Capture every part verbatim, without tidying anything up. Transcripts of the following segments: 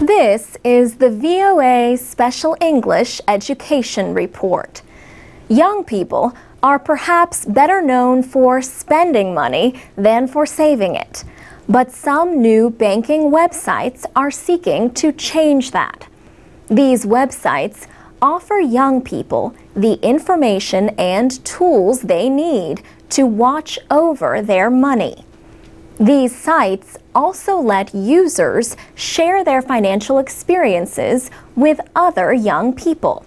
This is the V O A Special English Education Report. Young people are perhaps better known for spending money than for saving it, but some new banking websites are seeking to change that. These websites offer young people the information and tools they need to watch over their money. These sites also let users share their financial experiences with other young people.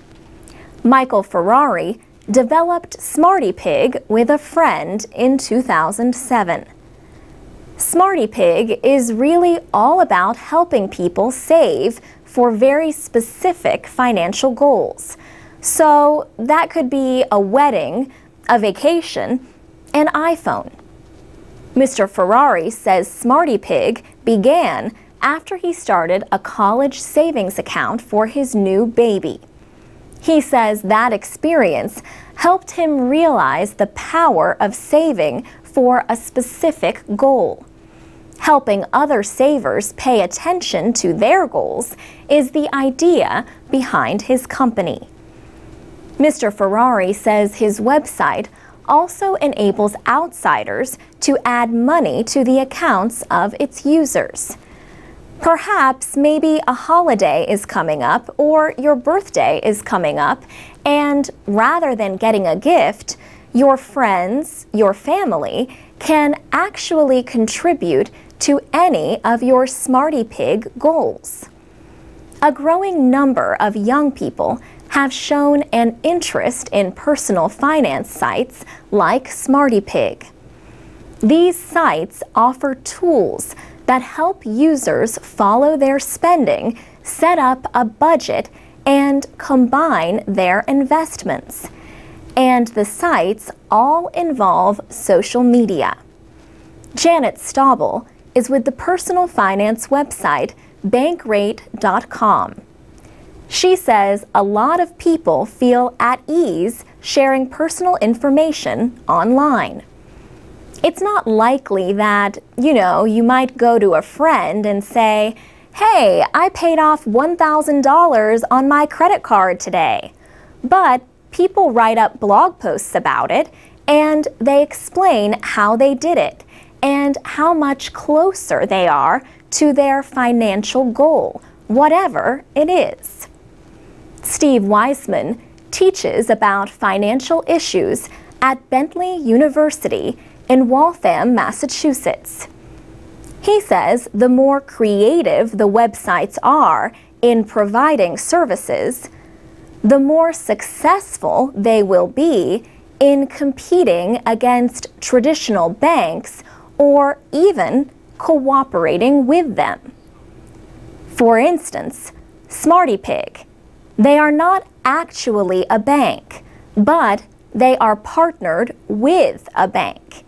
Michael Ferrari developed SmartyPig with a friend in two thousand seven. SmartyPig is really all about helping people save for very specific financial goals. So that could be a wedding, a vacation, an iPhone. Mister Ferrari says SmartyPig began after he started a college savings account for his new baby. He says that experience helped him realize the power of saving for a specific goal. Helping other savers pay attention to their goals is the idea behind his company. Mister Ferrari says his website also enables outsiders to add money to the accounts of its users. Perhaps maybe a holiday is coming up or your birthday is coming up, and rather than getting a gift, your friends, your family, can actually contribute to any of your SmartyPig goals. A growing number of young people have shown an interest in personal finance sites like SmartyPig. These sites offer tools that help users follow their spending, set up a budget, and combine their investments. And the sites all involve social media. Janet Stauble is with the personal finance website Bankrate dot com. She says a lot of people feel at ease sharing personal information online. It's not likely that, you know, you might go to a friend and say, "Hey, I paid off one thousand dollars on my credit card today." But people write up blog posts about it, and they explain how they did it and how much closer they are to their financial goal, whatever it is. Steve Wiseman teaches about financial issues at Bentley University in Waltham, Massachusetts. He says the more creative the websites are in providing services, the more successful they will be in competing against traditional banks or even cooperating with them. For instance, SmartyPig. They are not actually a bank, but they are partnered with a bank.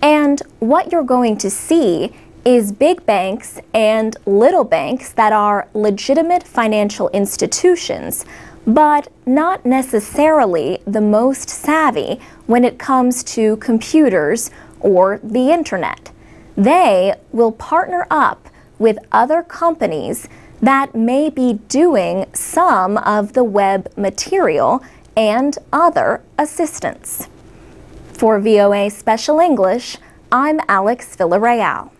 And what you're going to see is big banks and little banks that are legitimate financial institutions, but not necessarily the most savvy when it comes to computers or the internet. They will partner up with other companies that may be doing some of the web material and other assistance. For V O A Special English, I'm Alex Villarreal.